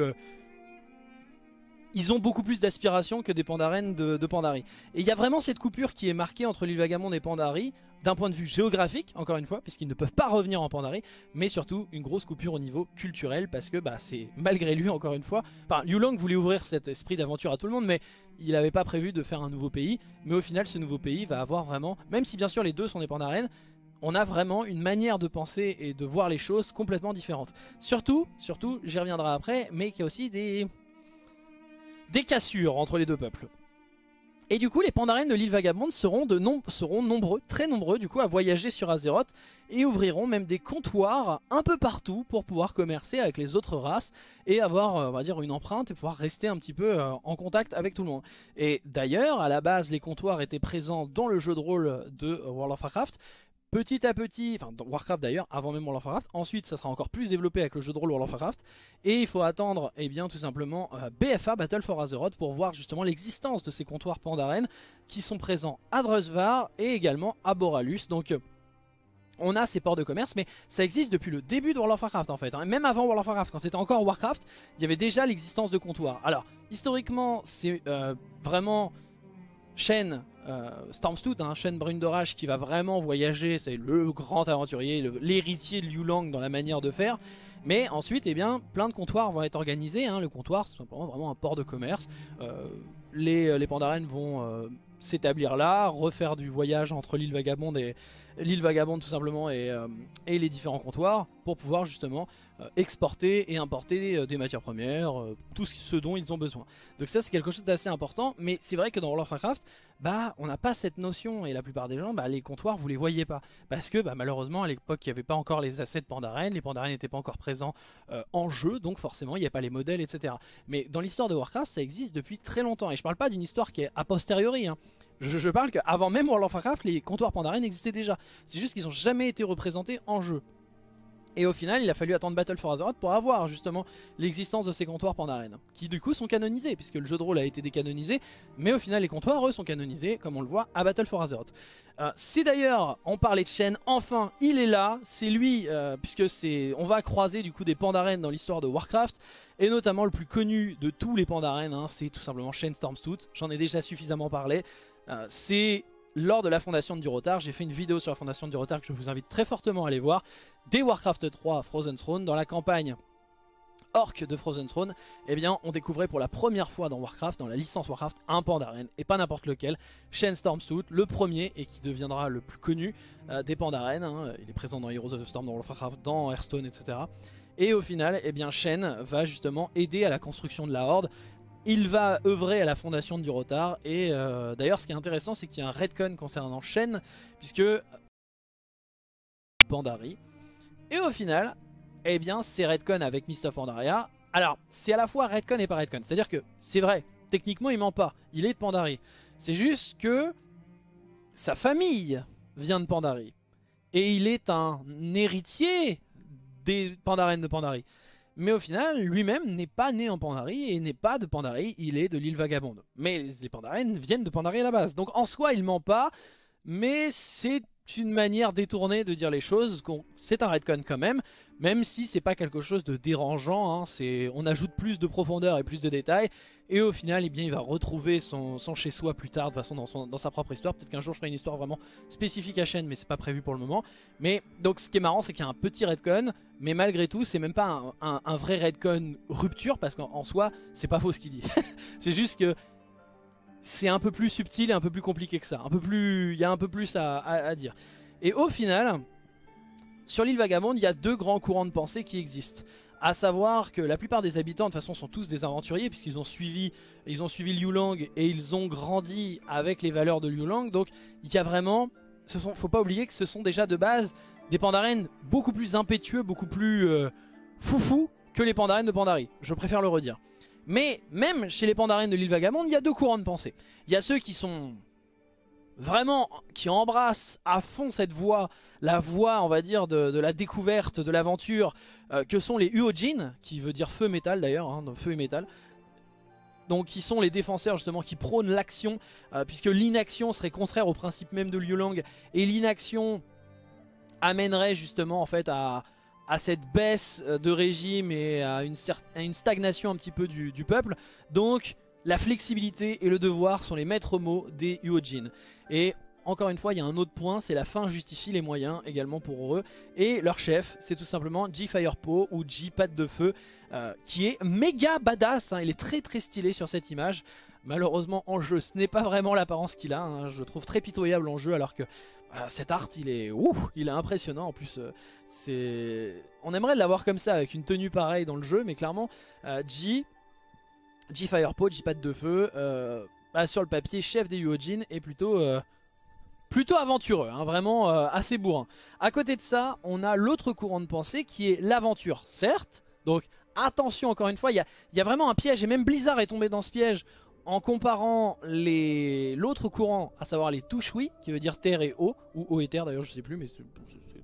Ils ont beaucoup plus d'aspiration que des Pandaren de Pandarie. Et il y a vraiment cette coupure qui est marquée entre l'Île Vagabonde et Pandarie, d'un point de vue géographique, encore une fois, puisqu'ils ne peuvent pas revenir en Pandarie, mais surtout une grosse coupure au niveau culturel, parce que bah, c'est malgré lui, encore une fois... Enfin, Liu Lang voulait ouvrir cet esprit d'aventure à tout le monde, mais il n'avait pas prévu de faire un nouveau pays. Mais au final, ce nouveau pays va avoir vraiment... Même si bien sûr les deux sont des Pandaren, on a vraiment une manière de penser et de voir les choses complètement différentes. Surtout, j'y reviendrai après, mais il y a aussi des cassures entre les deux peuples. Et du coup, les Pandaren de l'Île Vagabonde seront nombreux, très nombreux du coup, à voyager sur Azeroth, et ouvriront même des comptoirs un peu partout pour pouvoir commercer avec les autres races et avoir, on va dire, une empreinte et pouvoir rester un petit peu en contact avec tout le monde. Et d'ailleurs, à la base, les comptoirs étaient présents dans le jeu de rôle de World of Warcraft. Petit à petit, enfin dans Warcraft d'ailleurs, avant même World of Warcraft, ensuite ça sera encore plus développé avec le jeu de rôle World of Warcraft, et il faut attendre, eh bien tout simplement, BFA, Battle for Azeroth, pour voir justement l'existence de ces comptoirs Pandaren qui sont présents à Drusvar et également à Boralus. Donc on a ces ports de commerce, mais ça existe depuis le début de World of Warcraft en fait, hein. Même avant World of Warcraft, quand c'était encore Warcraft, il y avait déjà l'existence de comptoirs. Alors historiquement c'est vraiment... Chen Stormstout, hein, Chen Brune d'Orage, qui va vraiment voyager, c'est le grand aventurier, l'héritier de Liu Lang dans la manière de faire. Mais ensuite, eh bien, plein de comptoirs vont être organisés, hein. Le comptoir, c'est simplement vraiment un port de commerce. Les Pandaren vont s'établir là, refaire du voyage entre l'Île Vagabonde et l'Île Vagabonde tout simplement et les différents comptoirs pour pouvoir justement exporter et importer des matières premières, tout ce dont ils ont besoin. Donc ça c'est quelque chose d'assez important, mais c'est vrai que dans World of Warcraft, bah, on n'a pas cette notion, et la plupart des gens, bah, les comptoirs vous les voyez pas, parce que bah, malheureusement à l'époque il n'y avait pas encore les assets Pandaren, les Pandaren n'étaient pas encore présents en jeu, donc forcément il n'y a pas les modèles, etc. Mais dans l'histoire de Warcraft ça existe depuis très longtemps, et je parle pas d'une histoire qui est a posteriori, hein. Je parle qu'avant même World of Warcraft, les comptoirs Pandaren existaient déjà. C'est juste qu'ils n'ont jamais été représentés en jeu. Et au final, il a fallu attendre Battle for Azeroth pour avoir justement l'existence de ces comptoirs Pandaren, qui du coup sont canonisés, puisque le jeu de rôle a été décanonisé, mais au final les comptoirs, eux, sont canonisés, comme on le voit, à Battle for Azeroth. C'est d'ailleurs, on parlait de Chen, enfin, il est là, c'est lui, puisque on va croiser du coup des Pandaren dans l'histoire de Warcraft, et notamment le plus connu de tous les Pandaren, hein, c'est tout simplement Chen Stormstout, j'en ai déjà suffisamment parlé, c'est... Lors de la fondation de Durotar, j'ai fait une vidéo sur la fondation de Durotar que je vous invite très fortement à aller voir. Dès Warcraft 3 Frozen Throne, dans la campagne Orc de Frozen Throne, eh bien on découvrait pour la première fois dans Warcraft, dans la licence Warcraft, un Pandaren, et pas n'importe lequel, Shen Stormstout, le premier, et qui deviendra le plus connu des Pandaren, hein. Il est présent dans Heroes of the Storm, dans Warcraft, dans Hearthstone, etc. Et au final, eh bien Shen va justement aider à la construction de la Horde. Il va œuvrer à la fondation de Durotar, et d'ailleurs ce qui est intéressant c'est qu'il y a un retcon concernant Shen, puisque Pandarie, et au final, eh bien c'est retcon avec Mists of Pandaria. Alors c'est à la fois retcon et pas retcon, c'est à dire que c'est vrai, techniquement il ment pas, il est de Pandarie, c'est juste que sa famille vient de Pandarie, et il est un héritier des Pandaren de Pandarie. Mais au final, lui-même n'est pas né en Pandarie et n'est pas de Pandarie, il est de l'Île Vagabonde. Mais les Pandaren viennent de Pandarie à la base. Donc en soi, il ment pas, mais c'est une manière détournée de dire les choses. C'est un retcon quand même, même si c'est pas quelque chose de dérangeant. Hein. On ajoute plus de profondeur et plus de détails. Et au final, eh bien, il va retrouver son chez-soi plus tard, de toute façon dans sa propre histoire. Peut-être qu'un jour, je ferai une histoire vraiment spécifique à Shen, mais c'est pas prévu pour le moment. Mais donc, ce qui est marrant, c'est qu'il y a un petit retcon, mais malgré tout, c'est même pas un vrai retcon rupture, parce qu'en soi, c'est pas faux ce qu'il dit. C'est juste que c'est un peu plus subtil et un peu plus compliqué que ça. Il y a un peu plus à dire. Et au final, sur l'Île Vagabonde, il y a deux grands courants de pensée qui existent. A savoir que la plupart des habitants de toute façon sont tous des aventuriers, puisqu'ils ont suivi, Liu Lang, et ils ont grandi avec les valeurs de Liu Lang. Donc il y a vraiment, faut pas oublier que ce sont déjà de base des Pandaren beaucoup plus impétueux, beaucoup plus foufou que les Pandaren de Pandarie. Je préfère le redire. Mais même chez les Pandaren de l'île Vagabonde, il y a deux courants de pensée. Il y a ceux qui sont vraiment, qui embrassent à fond cette voie, la voie on va dire de la découverte, de l'aventure, que sont les Yojin, qui veut dire feu métal d'ailleurs, hein, feu et métal. Donc qui sont les défenseurs justement qui prônent l'action, puisque l'inaction serait contraire au principe même de Liu Lang, et l'inaction amènerait justement en fait à cette baisse de régime et à une stagnation un petit peu du peuple. Donc la flexibilité et le devoir sont les maîtres mots des Yojin. Et encore une fois, il y a un autre point, c'est la fin justifie les moyens également pour eux. Et leur chef, c'est tout simplement Ji Firepaw ou Ji Patte de Feu, qui est méga badass, hein. Il est très très stylé sur cette image. Malheureusement en jeu, ce n'est pas vraiment l'apparence qu'il a, hein. Je le trouve très pitoyable en jeu alors que cet art, il est impressionnant. En plus, on aimerait l'avoir comme ça, avec une tenue pareille dans le jeu, mais clairement, Ji Firepaw, Ji Patte de Feu, sur le papier chef des Yojin est plutôt, plutôt aventureux, hein, vraiment assez bourrin. À côté de ça, on a l'autre courant de pensée qui est l'aventure, certes. Donc attention encore une fois, il y a vraiment un piège, et même Blizzard est tombé dans ce piège en comparant l'autre courant, à savoir les Tushui, qui veut dire terre et eau, ou eau et terre d'ailleurs, je sais plus, mais c'est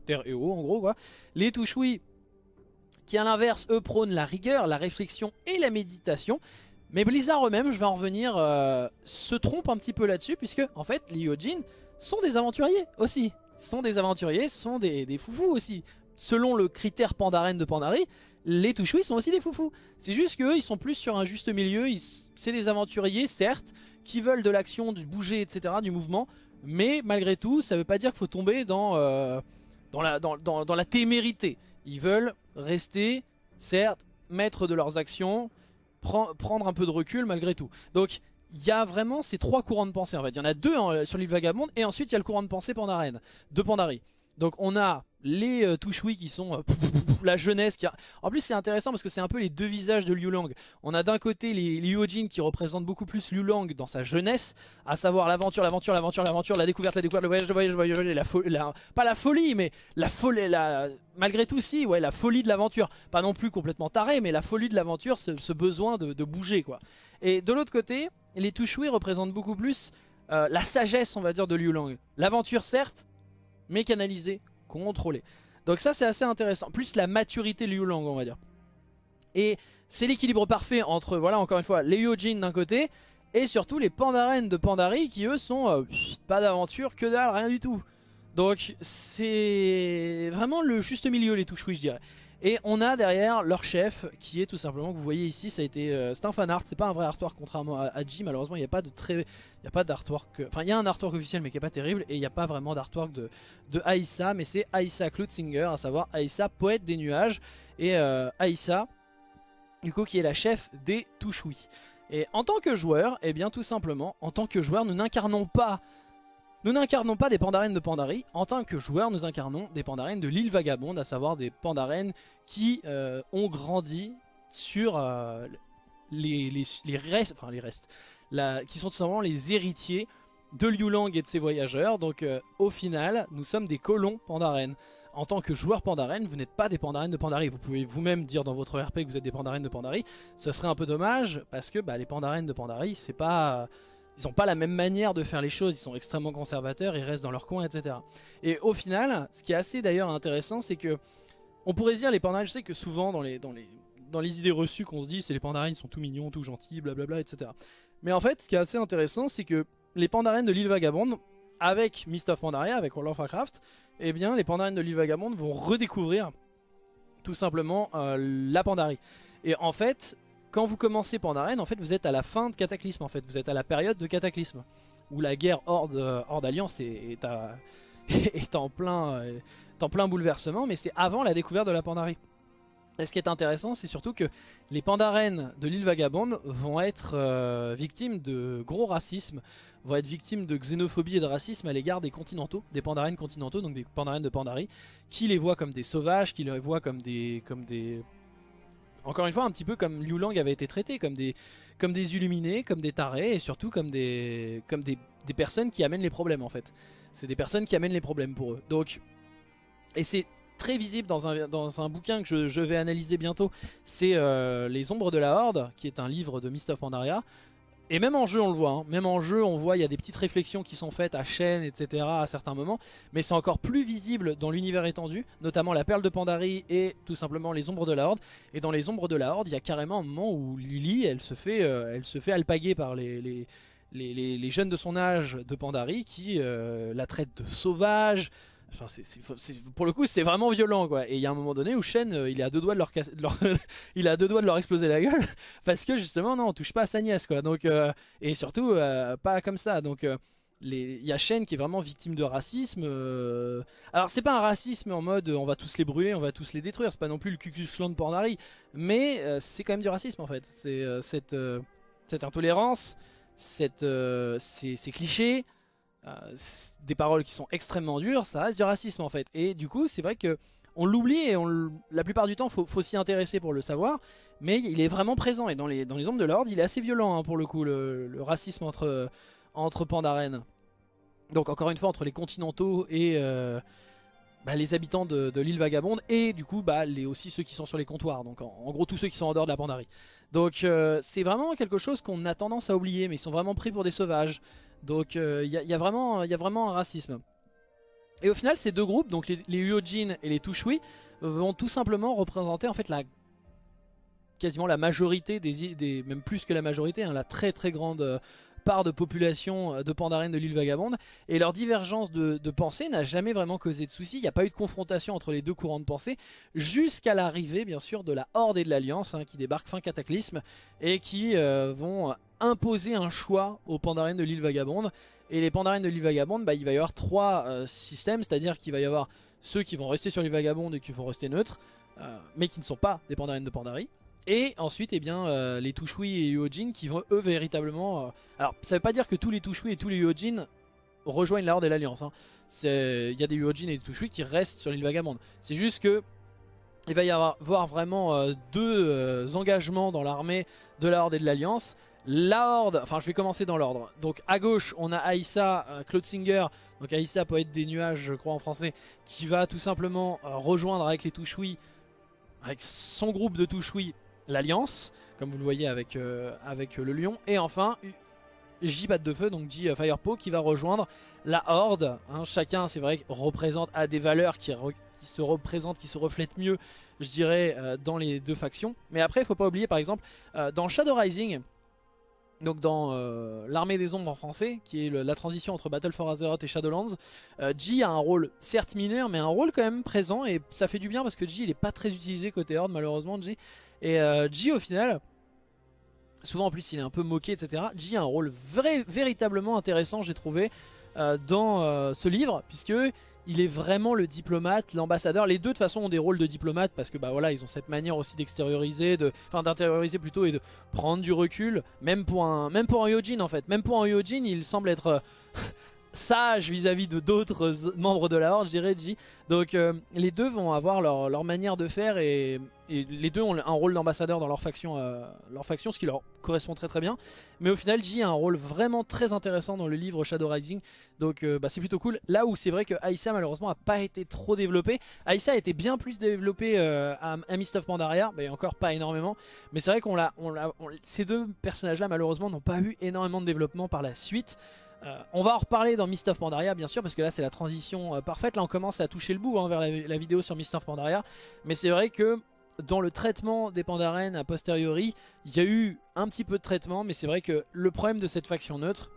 terre et eau en gros quoi. Les Tushui qui à l'inverse eux prônent la rigueur, la réflexion et la méditation. Mais Blizzard eux-mêmes, je vais en revenir, se trompent un petit peu là-dessus, puisque en fait les Yojin sont des aventuriers aussi. Sont des aventuriers, sont des foufous aussi. Selon le critère Pandaren de Pandarie, les Tushui sont aussi des foufous. C'est juste qu'eux ils sont plus sur un juste milieu, c'est des aventuriers certes, qui veulent de l'action, du bouger, etc., du mouvement. Mais malgré tout, ça veut pas dire qu'il faut tomber dans la témérité. Ils veulent rester, certes, maîtres de leurs actions, prendre un peu de recul malgré tout. Donc il y a vraiment ces trois courants de pensée en fait. Il y en a deux sur l'île Vagabonde, et ensuite il y a le courant de pensée Pandaren, de Pandarie. Donc on a les Tushui qui sont la jeunesse. En plus c'est intéressant parce que c'est un peu les deux visages de Liu Lang. On a d'un côté les Yojin qui représentent beaucoup plus Liu Lang dans sa jeunesse, à savoir l'aventure, l'aventure, l'aventure, l'aventure, la découverte, le voyage, pas la folie, mais la folie, malgré tout si, ouais, la folie de l'aventure. Pas non plus complètement taré, mais la folie de l'aventure, ce besoin de bouger quoi. Et de l'autre côté, les Tushui représentent beaucoup plus la sagesse on va dire de Liu Lang. L'aventure certes, mais canalisée, contrôlée. Donc ça c'est assez intéressant, plus la maturité Liu Lang on va dire. Et c'est l'équilibre parfait entre, voilà encore une fois, les Yojin d'un côté, et surtout les Pandaren de Pandarie qui eux sont pas d'aventure, que dalle, rien du tout. Donc c'est vraiment le juste milieu les Tushui je dirais. Et on a derrière leur chef qui est tout simplement, que vous voyez ici, ça a été, c'est un fan art, c'est pas un vrai artwork contrairement à Ji, malheureusement il n'y a pas de très, il y a pas d'artwork, enfin il y a un artwork officiel mais qui est pas terrible, et il n'y a pas vraiment d'artwork de Aysa, mais c'est Aysa Kluthinger, à savoir Aysa poète des nuages, et Aysa du coup qui est la chef des Tushui. Et en tant que joueur, eh bien tout simplement, en tant que joueur nous n'incarnons pas des Pandaren de Pandarie. En tant que joueurs, nous incarnons des Pandaren de l'île Vagabonde, à savoir des Pandaren qui ont grandi sur qui sont tout simplement les héritiers de Liu Lang et de ses voyageurs. Donc au final, nous sommes des colons Pandaren. En tant que joueur Pandaren, vous n'êtes pas des Pandaren de Pandarie. Vous pouvez vous-même dire dans votre RP que vous êtes des Pandaren de Pandarie. Ce serait un peu dommage, parce que bah, les Pandaren de Pandarie, c'est pas... Ils n'ont pas la même manière de faire les choses, ils sont extrêmement conservateurs, ils restent dans leur coin, etc. Et au final, ce qui est assez d'ailleurs intéressant, c'est que on pourrait dire les Pandaren, je sais que souvent dans les idées reçues qu'on se dit, c'est les Pandaren, ils sont tout mignons, tout gentils, blablabla, etc. Mais en fait, ce qui est assez intéressant, c'est que les Pandaren de l'île Vagabonde, avec Mists of Pandaria, avec World of Warcraft, eh bien les Pandaren de l'île Vagabonde vont redécouvrir tout simplement la Pandarie. Et en fait... Quand vous commencez Pandaren, en fait, vous êtes à la fin de Cataclysme, en fait. Vous êtes à la période de Cataclysme, où la guerre Horde-Alliance est en plein bouleversement, mais c'est avant la découverte de la Pandarie. Et ce qui est intéressant, c'est surtout que les Pandaren de l'île Vagabonde vont être victimes de gros racisme, vont être victimes de xénophobie et de racisme à l'égard des continentaux, des Pandaren continentaux, donc des Pandaren de Pandarie, qui les voient comme des sauvages, qui les voient comme des encore une fois, un petit peu comme Liu Lang avait été traité, comme des illuminés, comme des tarés, et surtout comme des personnes qui amènent les problèmes en fait. C'est des personnes qui amènent les problèmes pour eux. Donc, et c'est très visible dans un bouquin que je vais analyser bientôt, c'est Les ombres de la Horde, qui est un livre de Mists of Pandaria. Et même en jeu on le voit, hein. Même en jeu on voit, il y a des petites réflexions qui sont faites à Shen, etc. à certains moments. Mais c'est encore plus visible dans l'univers étendu, notamment la perle de Pandarie et tout simplement les ombres de la Horde. Et dans les ombres de la Horde, il y a carrément un moment où Lily, elle se fait alpaguer par les jeunes de son âge de Pandarie qui la traitent de sauvage. Enfin, pour le coup c'est vraiment violent quoi. Et il y a un moment donné où Shen il est à deux doigts de leur, il est à deux doigts de leur exploser la gueule parce que justement non on touche pas à sa nièce quoi. Donc, et surtout pas comme ça. Donc il y a Shen qui est vraiment victime de racisme. Alors c'est pas un racisme en mode on va tous les brûler, on va tous les détruire, c'est pas non plus le Ku Klux Klan de Pandarie, mais c'est quand même du racisme en fait. C'est cette intolérance, ces clichés, des paroles qui sont extrêmement dures, ça reste du racisme en fait. Et du coup c'est vrai que on l'oublie et la plupart du temps faut s'y intéresser pour le savoir, mais il est vraiment présent. Et dans les ombres de l'Horde il est assez violent hein, pour le coup le racisme entre Pandaren. Donc encore une fois entre les continentaux et les habitants de l'île Vagabonde et du coup aussi ceux qui sont sur les comptoirs, donc en gros tous ceux qui sont en dehors de la Pandarie. Donc c'est vraiment quelque chose qu'on a tendance à oublier, mais ils sont vraiment pris pour des sauvages. Donc il y a vraiment un racisme. Et au final ces deux groupes, donc les Yojin et les Tushui, vont tout simplement représenter en fait quasiment la majorité, même plus que la majorité, hein, la très très grande part de population de Pandaren de l'île Vagabonde. Et leur divergence de pensée n'a jamais vraiment causé de soucis, il n'y a pas eu de confrontation entre les deux courants de pensée, jusqu'à l'arrivée bien sûr de la Horde et de l'Alliance hein, qui débarquent fin Cataclysme et qui vont imposer un choix aux Pandaren de l'île Vagabonde. Et les Pandaren de l'île Vagabonde, il va y avoir trois systèmes, c'est-à-dire qu'il va y avoir ceux qui vont rester sur l'île Vagabonde et qui vont rester neutres, mais qui ne sont pas des Pandaren de Pandarie. Et ensuite, les Tushui et Yojin qui vont eux véritablement... Alors, ça ne veut pas dire que tous les Tushui et tous les Yojin rejoignent la Horde et l'Alliance. Hein. Il y a des Yojin et des Tushui qui restent sur l'île Vagabonde. C'est juste que il va y avoir vraiment deux engagements dans l'armée de la Horde et de l'Alliance. La Horde, enfin je vais commencer dans l'ordre. Donc à gauche on a Aysa Kluthinger, donc Aysa poète des nuages je crois en français, qui va tout simplement rejoindre avec les Tushui, avec son groupe de Tushui, l'Alliance, comme vous le voyez avec le lion. Et enfin Ji Battefeu, donc Ji Firepaw, qui va rejoindre la Horde. Hein, chacun c'est vrai représente à des valeurs qui se représentent, qui se reflètent mieux je dirais dans les deux factions. Mais après il faut pas oublier par exemple dans Shadow Rising, donc dans l'armée des ombres en français, qui est la transition entre Battle for Azeroth et Shadowlands, Ji a un rôle certes mineur, mais un rôle quand même présent, et ça fait du bien parce que Ji il est pas très utilisé côté Horde malheureusement. Ji, et Ji au final, souvent en plus il est un peu moqué etc, Ji a un rôle véritablement intéressant j'ai trouvé dans ce livre, puisque il est vraiment le diplomate, l'ambassadeur. Les deux de toute façon ont des rôles de diplomate parce que voilà, ils ont cette manière aussi d'extérioriser, d'intérioriser plutôt, et de prendre du recul. Même pour un Yojin en fait, même pour un Yojin il semble être sage vis-à-vis de d'autres membres de la Horde, je dirais Ji. Donc les deux vont avoir leur manière de faire, et les deux ont un rôle d'ambassadeur dans leur faction, ce qui leur correspond très très bien. Mais au final Ji a un rôle vraiment très intéressant dans le livre Shadow Rising, donc c'est plutôt cool. Là où c'est vrai que Aysa malheureusement a pas été trop développée, Aysa a été bien plus développée à Mists of Pandaria, mais encore pas énormément. Mais c'est vrai ces deux personnages là malheureusement n'ont pas eu énormément de développement par la suite. On va en reparler dans Mists of Pandaria bien sûr, parce que là c'est la transition parfaite. Là on commence à toucher le bout hein, vers la vidéo sur Mists of Pandaria. Mais c'est vrai que dans le traitement des Pandaren a posteriori, il y a eu un petit peu de traitement. Mais c'est vrai que le problème de cette faction neutre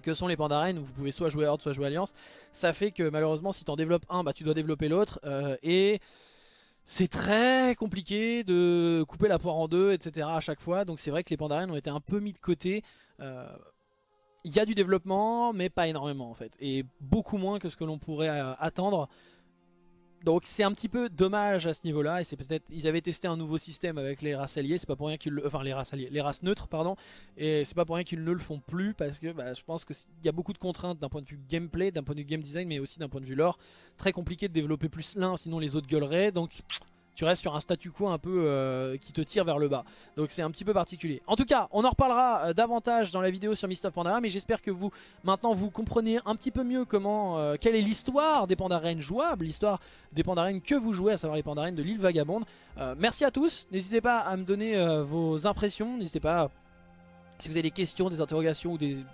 que sont les Pandaren, où vous pouvez soit jouer Horde soit jouer Alliance, ça fait que malheureusement si t'en développes un, tu dois développer l'autre, et c'est très compliqué de couper la poire en deux etc. à chaque fois. Donc c'est vrai que les Pandaren ont été un peu mis de côté. Il y a du développement, mais pas énormément en fait, et beaucoup moins que ce que l'on pourrait attendre. Donc c'est un petit peu dommage à ce niveau-là, et c'est peut-être ils avaient testé un nouveau système avec les races alliées, c'est pas pour rien qu'ils les races neutres pardon, et c'est pas pour rien qu'ils ne le font plus, parce que je pense qu'il y a beaucoup de contraintes d'un point de vue gameplay, d'un point de vue game design, mais aussi d'un point de vue lore. Très compliqué de développer plus l'un, sinon les autres gueuleraient. Donc tu restes sur un statu quo un peu qui te tire vers le bas. Donc c'est un petit peu particulier. En tout cas, on en reparlera davantage dans la vidéo sur Mists of Pandaria, mais j'espère que vous, maintenant, vous comprenez un petit peu mieux comment, quelle est l'histoire des Pandariennes jouables, l'histoire des Pandariennes que vous jouez, à savoir les Pandariennes de l'île Vagabonde. Merci à tous, n'hésitez pas à me donner vos impressions, n'hésitez pas à... Si vous avez des questions, des interrogations ou des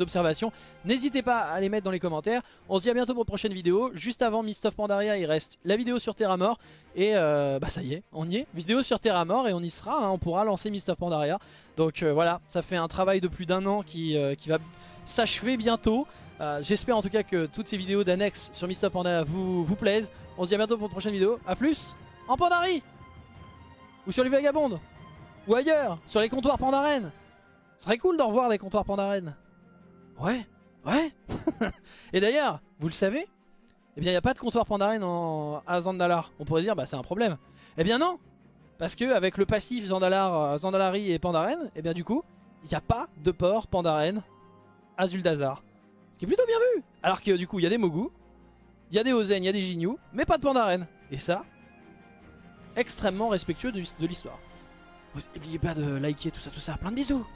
observations, n'hésitez pas à les mettre dans les commentaires. On se dit à bientôt pour une prochaine vidéo. Juste avant Mists of Pandaria, il reste la vidéo sur Terra Mort. Et bah ça y est, on y est. Vidéo sur Terra Mort et on y sera, hein, on pourra lancer Mists of Pandaria. Donc voilà, ça fait un travail de plus d'un an qui va s'achever bientôt. J'espère en tout cas que toutes ces vidéos d'annexe sur Mists of Pandaria vous plaisent. On se dit à bientôt pour une prochaine vidéo. A plus en Pandarie, ou sur les Vagabondes, ou ailleurs, sur les comptoirs Pandaren. Ce serait cool d'en revoir des comptoirs Pandaren. Ouais. Et d'ailleurs, vous le savez, eh bien il n'y a pas de comptoir Pandaren à Zandalar. On pourrait dire bah c'est un problème. Eh bien non, parce que avec le passif Zandalar, Zandalari et Pandaren, eh bien du coup, il n'y a pas de port Pandaren à Zuldazar. Ce qui est plutôt bien vu. Alors que du coup, il y a des Mogu, il y a des Ozen, il y a des Jinyu, mais pas de Pandaren. Et ça, extrêmement respectueux de l'histoire. N'oubliez pas de liker, tout ça, plein de bisous.